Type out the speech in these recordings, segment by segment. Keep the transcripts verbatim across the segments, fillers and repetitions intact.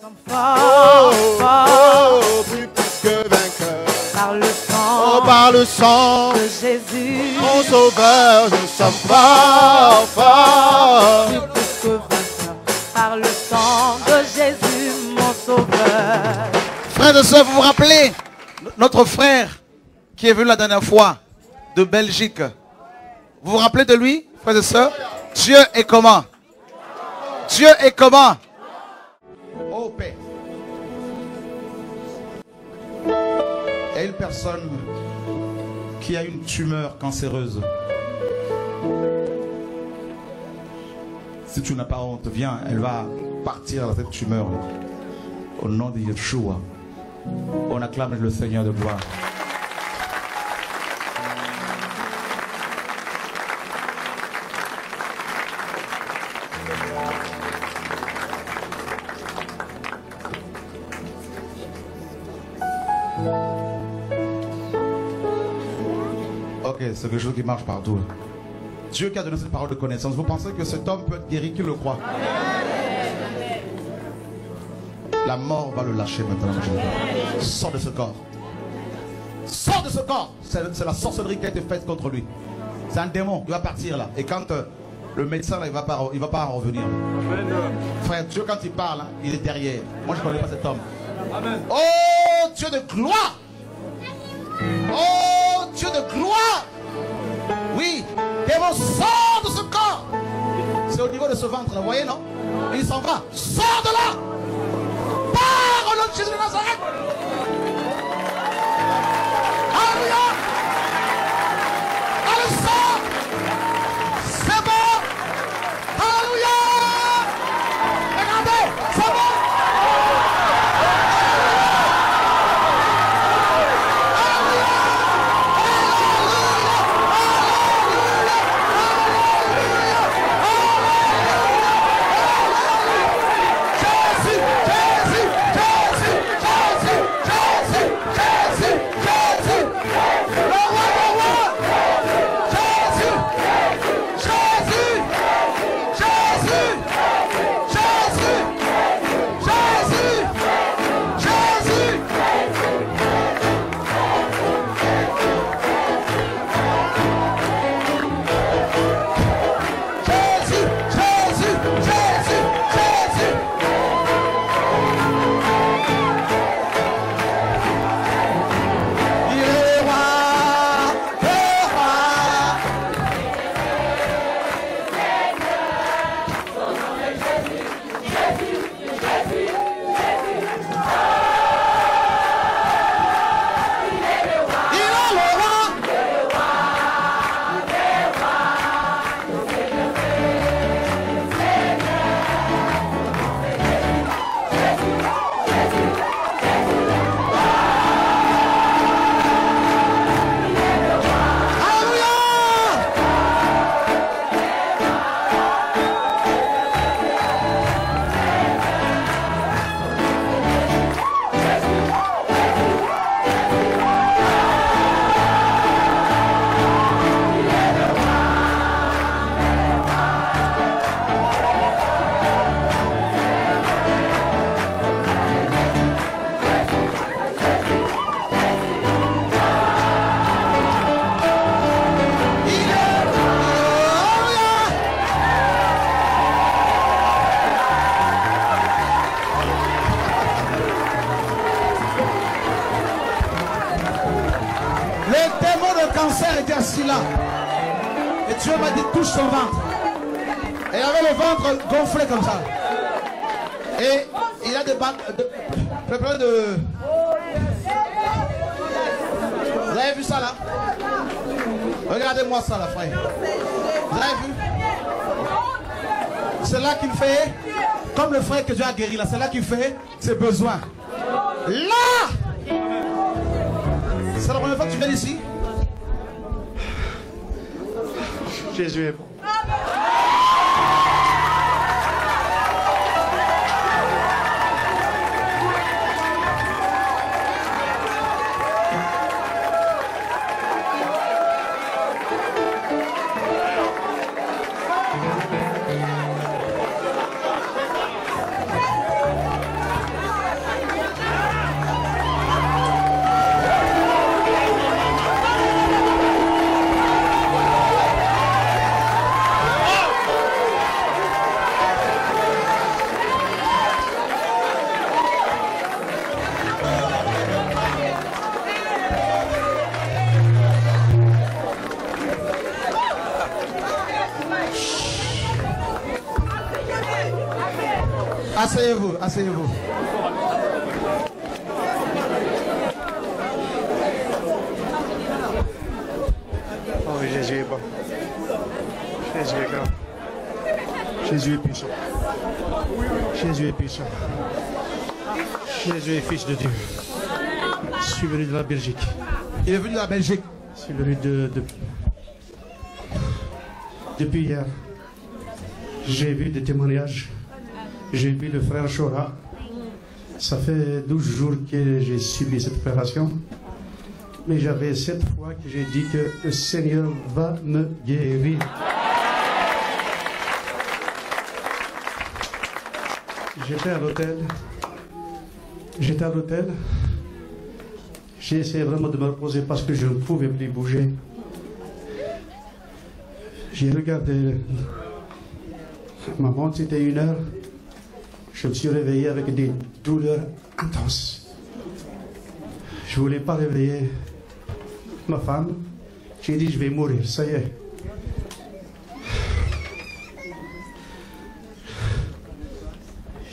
Oh, oh, oh, plus que vainqueur. Par le sang, oh, par le sang de Jésus, mon sauveur, nous sommes forts, forts. Plus que vainqueur. Par le sang de Jésus, mon sauveur. Frères et sœurs, vous vous rappelez notre frère qui est venu la dernière fois de Belgique? Vous vous rappelez de lui, frères et sœurs? Dieu est comment? Dieu est comment? Oh Père. Il y a une personne qui a une tumeur cancéreuse. Si tu n'as pas honte, viens, elle va partir de cette tumeur. Au nom de Yeshua, on acclame le Seigneur de gloire. C'est quelque chose qui marche partout. Dieu qui a donné cette parole de connaissance, vous pensez que cet homme peut être guéri, qui le croit? La mort va le lâcher maintenant. Sors de ce corps. Sors de ce corps. C'est la sorcellerie qui a été faite contre lui. C'est un démon. Il va partir là. Et quand euh, le médecin là, il ne va pas, il va pas en revenir. Frère, Dieu quand il parle, hein, il est derrière. Moi je ne connais pas cet homme. Amen. Oh Dieu de gloire. Oh Dieu de gloire. Oui, démon, sort de ce corps. C'est au niveau de ce ventre, vous voyez, non? Il s'en va. Sors de là. Pars au nom de Jésus-Nazareth. Alléluia. Allez, sors. C'est bon. Alléluia. Regardez, c'est bon. Gonflé comme ça. Et il a des balles de, de, de... Vous avez vu ça là? Regardez-moi ça là, frère. Vous avez vu? C'est là qu'il fait, comme le frère que Dieu a guéri là, c'est là qu'il fait ses besoins. Là! C'est la première fois que tu viens d'ici? Jésus est bon. Asseyez-vous, asseyez-vous. Oh, Jésus est bon. Jésus est grand. Jésus est puissant. Jésus est puissant. Jésus est fils de Dieu. Je suis venu de la Belgique. Il est venu de la Belgique. Je suis venu de... de... Depuis hier, j'ai vu des témoignages. J'ai vu le frère Shora. Ça fait douze jours que j'ai subi cette opération. Mais j'avais cette foi que j'ai dit que le Seigneur va me guérir. J'étais à l'hôtel. J'étais à l'hôtel. J'ai essayé vraiment de me reposer parce que je ne pouvais plus bouger. J'ai regardé ma montre, c'était une heure. Je me suis réveillé avec des douleurs intenses. Je ne voulais pas réveiller ma femme. J'ai dit, je vais mourir, ça y est.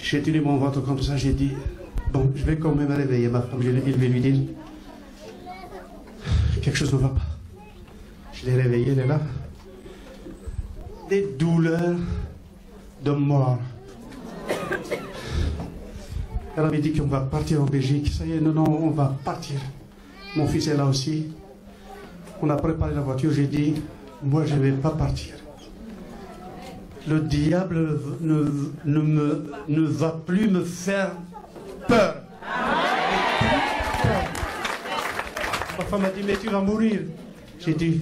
J'ai tenu mon ventre comme ça, j'ai dit, bon, je vais quand même réveiller ma femme. Je vais lui dire, quelque chose ne va pas. Je l'ai réveillée, elle est là. Des douleurs de mort. Elle avait dit qu'on va partir en Belgique. Ça y est, non, non, on va partir. Mon fils est là aussi. On a préparé la voiture. J'ai dit, moi, je ne vais pas partir. Le diable ne, ne, me, ne va plus me faire peur. Ma femme a dit, mais tu vas mourir. J'ai dit,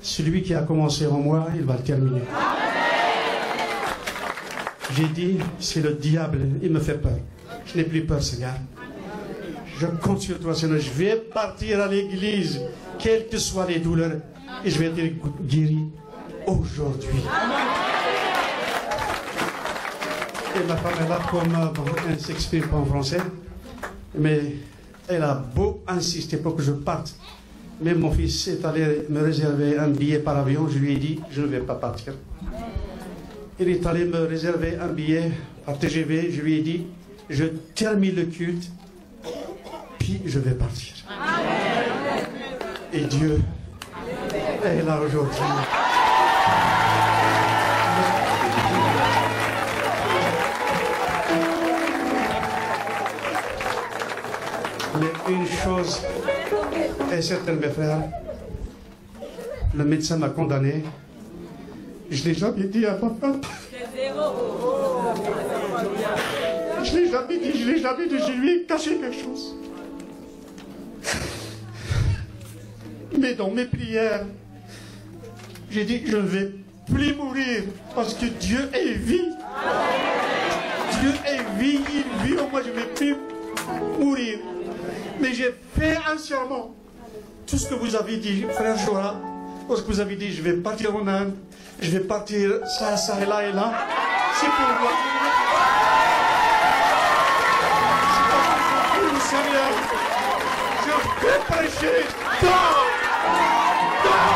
celui qui a commencé en moi, il va le terminer. J'ai dit, c'est le diable, il me fait peur. Je n'ai plus peur, Seigneur. Je compte sur toi, Seigneur. Je vais partir à l'église, quelles que soient les douleurs, et je vais être guéri aujourd'hui. Et ma femme est là, comme elle ne s'exprime pas en français, mais elle a beau insister pour que je parte. Mais mon fils est allé me réserver un billet par avion. Je lui ai dit, je ne vais pas partir. Il est allé me réserver un billet par T G V. Je lui ai dit, je termine le culte, puis je vais partir. Amen. Et Dieu est là aujourd'hui. Mais une chose est certaine, mes frères, le médecin m'a condamné. Je l'ai jamais dit à papa. Je l'ai jamais dit, je l'ai jamais dit, je lui ai caché quelque chose. Mais dans mes prières, j'ai dit que je ne vais plus mourir parce que Dieu est vie. Dieu est vie, il vit en moi, je ne vais plus mourir. Mais j'ai fait un serment. Tout ce que vous avez dit, frère Shora, tout ce que vous avez dit, je vais partir en Inde, je vais partir ça, ça et là et là, c'est pour moi. C'est pour vous, Seigneur. Je vais prêcher dans, dans.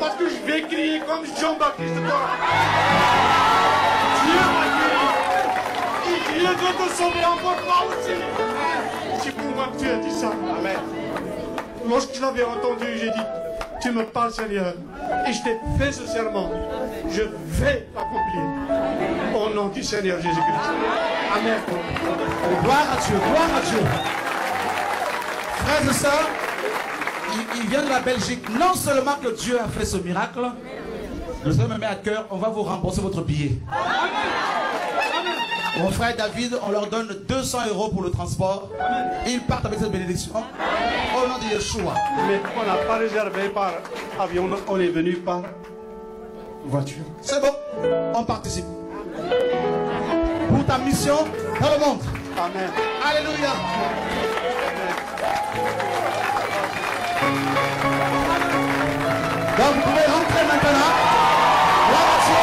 Parce que je vais crier comme Jean-Baptiste. Dieu m'a guéri. Il veut te sauver encore moi aussi. C'est pour moi que tu as dit ça. Amen. Lorsque je l'avais entendu, j'ai dit, tu me parles, Seigneur. Et je t'ai fait ce serment. Je vais l'accomplir. Au nom du Seigneur Jésus-Christ. Amen. Gloire à Dieu, gloire à Dieu. Frères et sœurs, il vient de la Belgique. Non seulement que Dieu a fait ce miracle, le Seigneur me met à cœur, on va vous rembourser votre billet. Mon frère David, on leur donne deux cents euros pour le transport. Et ils partent avec cette bénédiction. Au nom de Yeshua. Mais on n'a pas réservé par avion, on est venu par voiture. C'est bon, on participe. Pour ta mission dans le monde. Amen. Alléluia. Donc vous pouvez rentrer maintenant. Bravo.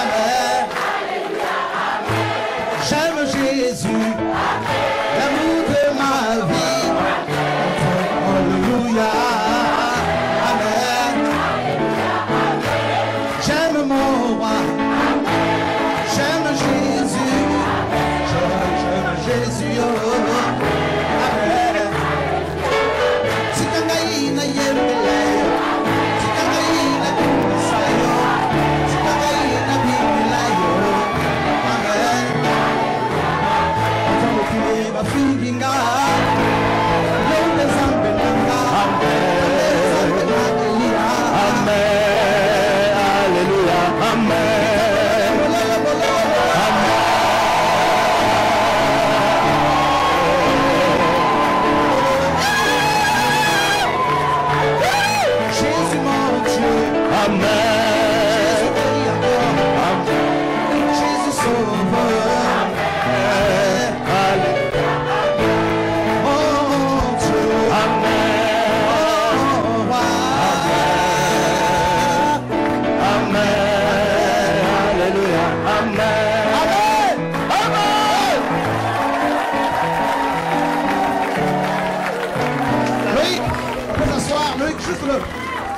Amen. J'aime Jésus. L'amour de ma vie. Alléluia. Amen. J'aime mon roi. J'aime Jésus. J'aime Jésus.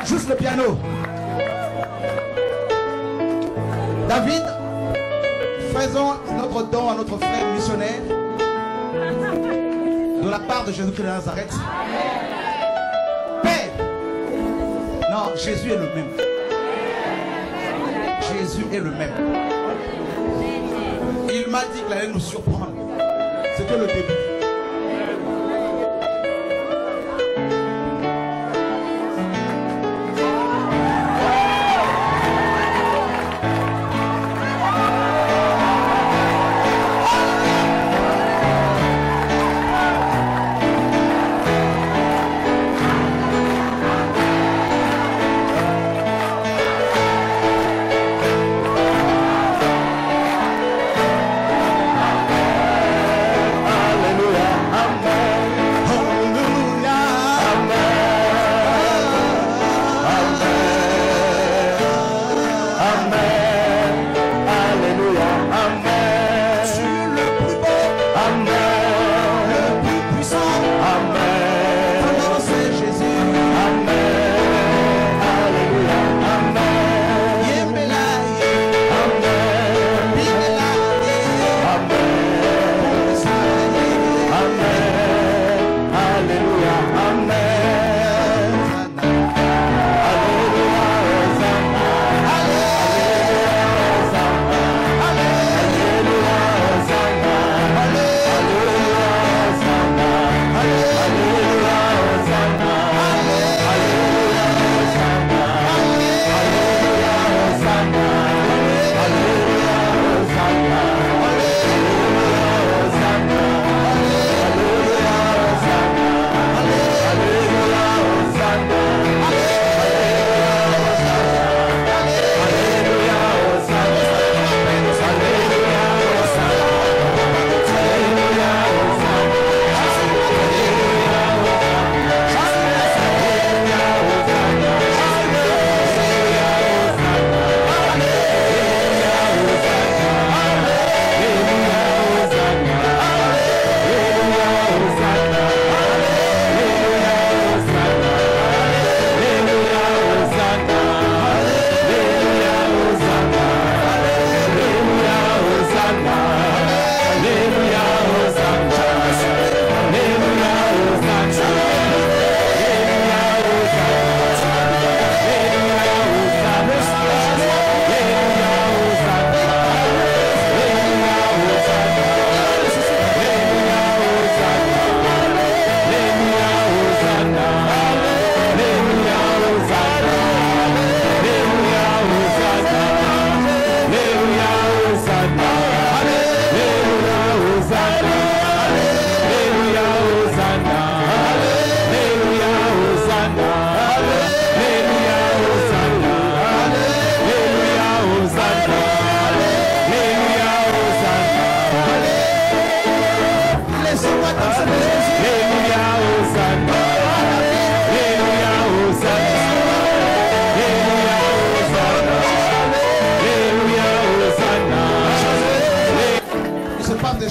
Juste le piano. David, faisons notre don à notre frère missionnaire de la part de Jésus-Christ de Nazareth. Père, non, Jésus est le même. Jésus est le même. Il m'a dit qu'il allait nous surprendre. C'était le début. Alléluia.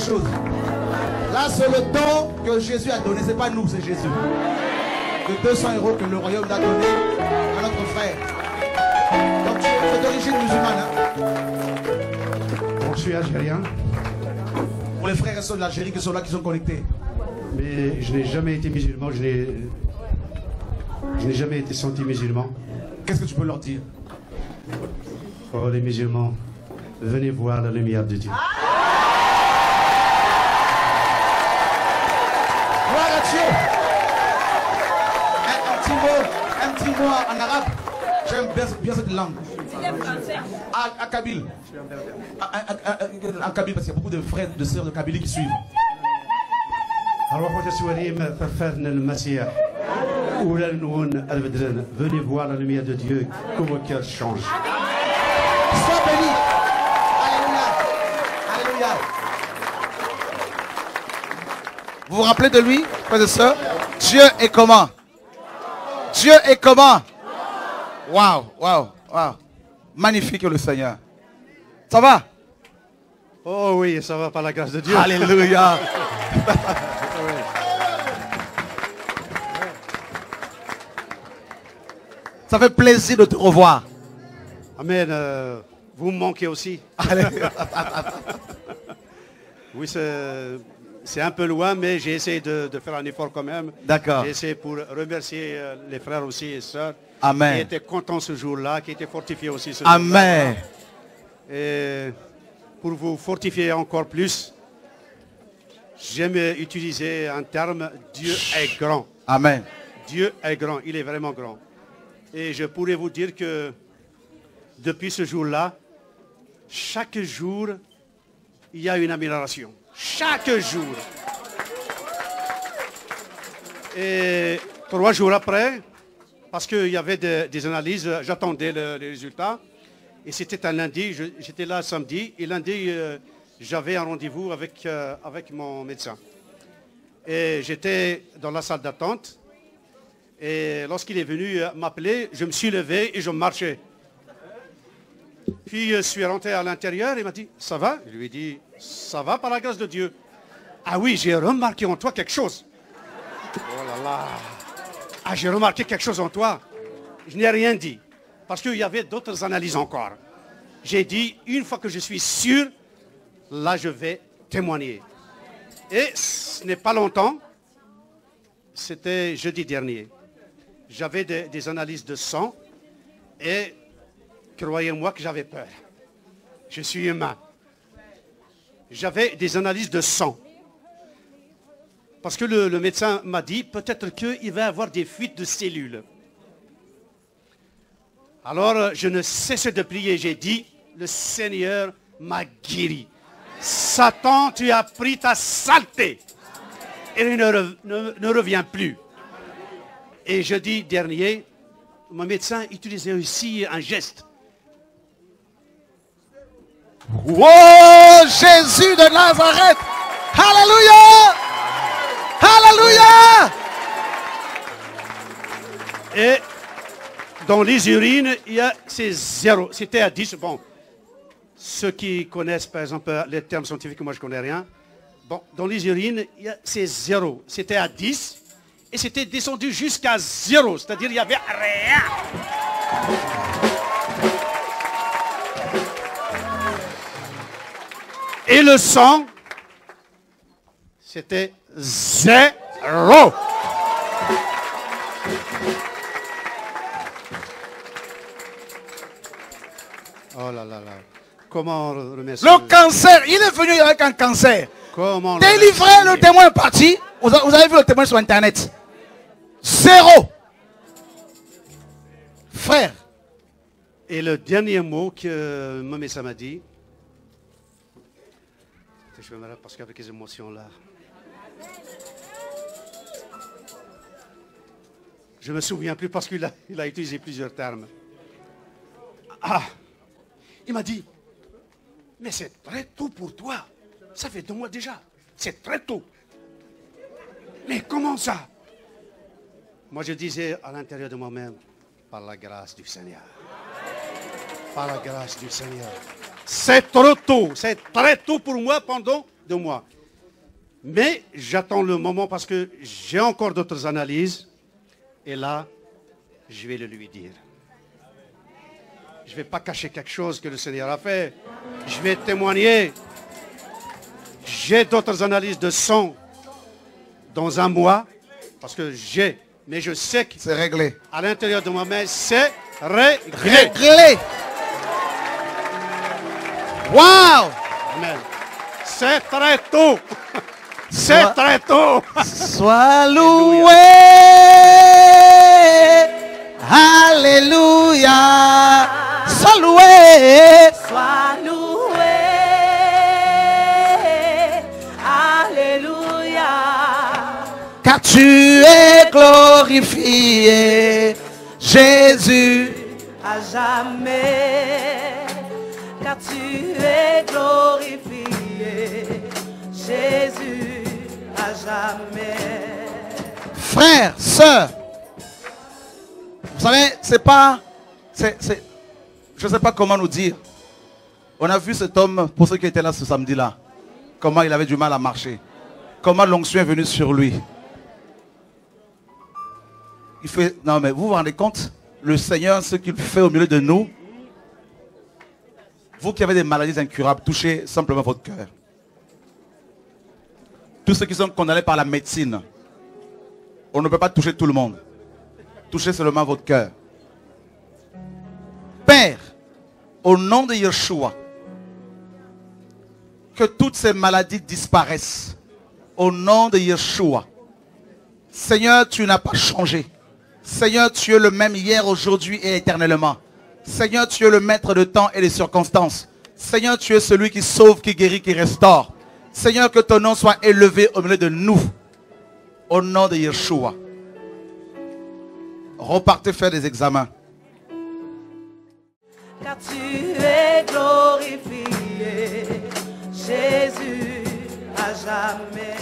choses. Là, c'est le don que Jésus a donné. Ce n'est pas nous, c'est Jésus. De deux cents euros que le royaume a donné à notre frère. Donc, tu es d'origine musulmane. Hein? Bon, je suis algérien. Pour les frères et sœurs de l'Algérie qui sont là, qui sont connectés. Mais je n'ai jamais été musulman. Je n'ai... Je n'ai jamais été senti musulman. Qu'est-ce que tu peux leur dire? Oh, les musulmans, venez voir la lumière de Dieu. Gloire à Dieu. Un, un petit mot, un petit mot en arabe. J'aime bien, bien cette langue. À, à Kabylie. À, à, à, à Kabylie, parce qu'il y a beaucoup de frères et de sœurs de Kabylie qui suivent. Venez voir la lumière de Dieu, comment qu'elle change. Sois béni. Alléluia. Alléluia. Vous vous rappelez de lui, frères et sœurs? Dieu est comment? Dieu est comment? Waouh, waouh, waouh. Magnifique le Seigneur. Ça va? Oh oui, ça va par la grâce de Dieu. Alléluia. Ça fait plaisir de te revoir. Amen. Euh, vous me manquez aussi. Oui, c'est un peu loin, mais j'ai essayé de, de faire un effort quand même. D'accord. J'ai essayé pour remercier les frères aussi et sœurs. Amen. Qui étaient contents ce jour-là, qui étaient fortifiés aussi ce jour-là. Amen. Et pour vous fortifier encore plus, j'aime utiliser un terme, Dieu est grand. Amen. Dieu est grand, il est vraiment grand. Et je pourrais vous dire que depuis ce jour-là, chaque jour, il y a une amélioration. Chaque jour. Et trois jours après, parce qu'il y avait des, des analyses, j'attendais le, les résultats. Et c'était un lundi, j'étais là samedi. Et lundi, euh, j'avais un rendez-vous avec, euh, avec mon médecin. Et j'étais dans la salle d'attente. Et lorsqu'il est venu m'appeler, je me suis levé et je marchais. Puis je suis rentré à l'intérieur et il m'a dit, ça va? Je lui ai dit, ça va par la grâce de Dieu. Ah oui, j'ai remarqué en toi quelque chose. Oh là là. Ah, j'ai remarqué quelque chose en toi. Je n'ai rien dit. Parce qu'il y avait d'autres analyses encore. J'ai dit, une fois que je suis sûr, là je vais témoigner. Et ce n'est pas longtemps, c'était jeudi dernier. J'avais des, des analyses de sang et croyez-moi que j'avais peur. Je suis humain. J'avais des analyses de sang. Parce que le, le médecin m'a dit, peut-être qu'il va y avoir des fuites de cellules. Alors, je ne cessais de prier. J'ai dit, le Seigneur m'a guéri. Satan, tu as pris ta saleté. Et il ne, re, ne, ne revient plus. Et jeudi dernier, mon médecin utilisait aussi un geste. Wow, Jésus de Nazareth! Alléluia! Alléluia! Et dans les urines, il y a ces zéros. C'était à dix. Bon, ceux qui connaissent par exemple les termes scientifiques, moi je ne connais rien. Bon, dans les urines, il y a ces zéros. C'était à dix. Et c'était descendu jusqu'à zéro, c'est-à-dire il n'y avait rien. Et le sang, c'était zéro. Oh là là là. Comment remercier? Le cancer, il est venu avec un cancer. Comment délivrer le témoin parti. Vous avez vu le témoin sur Internet. Zéro. Frère. Et le dernier mot que Mame Samedi. Je vais me rappeler parce qu'avec les émotions là. Je me souviens plus parce qu'il a, il a utilisé plusieurs termes. Ah. Il m'a dit, mais c'est très tôt pour toi. Ça fait deux mois déjà. C'est très tôt. Mais comment ça? Moi, je disais à l'intérieur de moi-même, par la grâce du Seigneur. Par la grâce du Seigneur. C'est trop tôt. C'est très tôt pour moi pendant de moi. Mais j'attends le moment parce que j'ai encore d'autres analyses. Et là, je vais le lui dire. Je ne vais pas cacher quelque chose que le Seigneur a fait. Je vais témoigner. J'ai d'autres analyses de sang dans un mois. Parce que j'ai. Mais je sais que c'est réglé. À l'intérieur de moi-même, c'est réglé. Réglé. Wow. Amen. C'est très tôt. C'est Sois... très tôt. Sois loué. Alléluia. Sois loué. Sois loué. Alléluia. Car tu es glorifié, Jésus, à jamais. Car tu es glorifié, Jésus, à jamais. Frères, sœurs, vous savez, c'est pas... C'est, c'est, je ne sais pas comment nous dire. On a vu cet homme, pour ceux qui étaient là ce samedi-là, comment il avait du mal à marcher. Comment l'onction est venue sur lui. Il fait... Non mais vous vous rendez compte, le Seigneur, ce qu'il fait au milieu de nous. Vous qui avez des maladies incurables, touchez simplement votre cœur. Tous ceux qui sont condamnés par la médecine, on ne peut pas toucher tout le monde. Touchez seulement votre cœur. Père, au nom de Yeshua, que toutes ces maladies disparaissent. Au nom de Yeshua. Seigneur, tu n'as pas changé. Seigneur, tu es le même hier, aujourd'hui et éternellement. Seigneur, tu es le maître de temps et des circonstances. Seigneur, tu es celui qui sauve, qui guérit, qui restaure. Seigneur, que ton nom soit élevé au milieu de nous. Au nom de Yeshua. Repartez faire des examens. Car tu es glorifié, Jésus, à jamais.